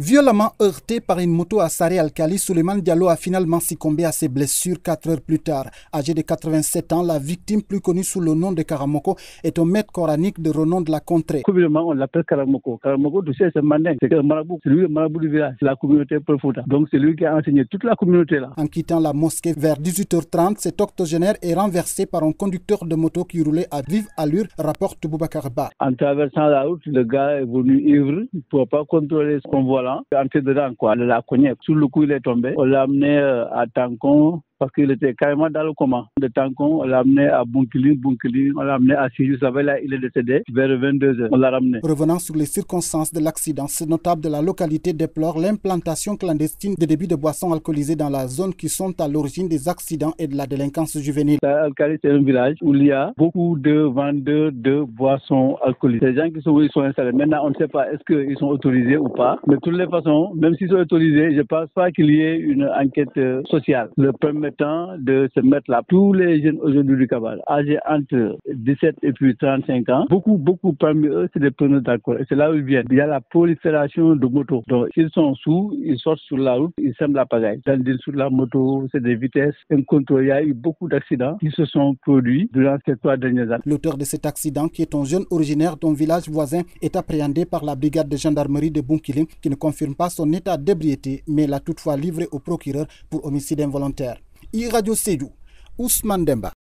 Violemment heurté par une moto à Saré Alkaly, Souleymane Diallo a finalement succombé à ses blessures 4 heures plus tard. Âgé de 87 ans, la victime, plus connue sous le nom de Karamoko, est un maître coranique de renom de la contrée. Communément, on l'appelle Karamoko. Karamoko, tu sais, c'est Mandeng, c'est un marabout. C'est lui le marabout du village, la communauté Profuta. Donc c'est lui qui a enseigné toute la communauté là. En quittant la mosquée vers 18h30, cet octogénaire est renversé par un conducteur de moto qui roulait à vive allure, rapporte Boubacar Ba. En traversant la route, le gars est venu ivre, il ne pouvait pas contrôler ce qu'on voit. Entré dedans, quoi, elle l'a cogné. Sur le coup, il est tombé. On l'a amené à Tangon parce qu'il était carrément dans le coma. De Tangon, on l'a amené à Bounkiling, on l'a amené à Sijus. Là, il est décédé vers 22h. On l'a ramené. Revenant sur les circonstances de l'accident, ce notable de la localité déplore l'implantation clandestine des débits de boissons alcoolisées dans la zone qui sont à l'origine des accidents et de la délinquance juvénile. Alkaly, c'est un village où il y a beaucoup de vendeurs de boissons alcoolisées. Les gens qui sont où ils sont installés. Maintenant, on ne sait pas est-ce qu'ils sont autorisés ou pas. Mais de toutes les façons, même s'ils sont autorisés, je ne pense pas qu'il y ait une enquête sociale. Le premier temps de se mettre là, tous les jeunes aujourd'hui du Cabal, âgés entre 17 et puis 35 ans, beaucoup parmi eux, c'est des preneurs d'alcool. Et c'est là où ils viennent. Il y a la prolifération de motos. Donc, s'ils sont sous, ils sortent sur la route, ils sèment la pagaille. Tandis sur la moto, c'est des vitesses incontrôlées. Il y a eu beaucoup d'accidents qui se sont produits durant ces 3 dernières années. L'auteur de cet accident, qui est un jeune originaire d'un village voisin, est appréhendé par la brigade de gendarmerie de Bounkiling, qui ne confirme pas son état d'ébriété, mais l'a toutefois livré au procureur pour homicide involontaire. Iradio Sédou, Ousmane Demba.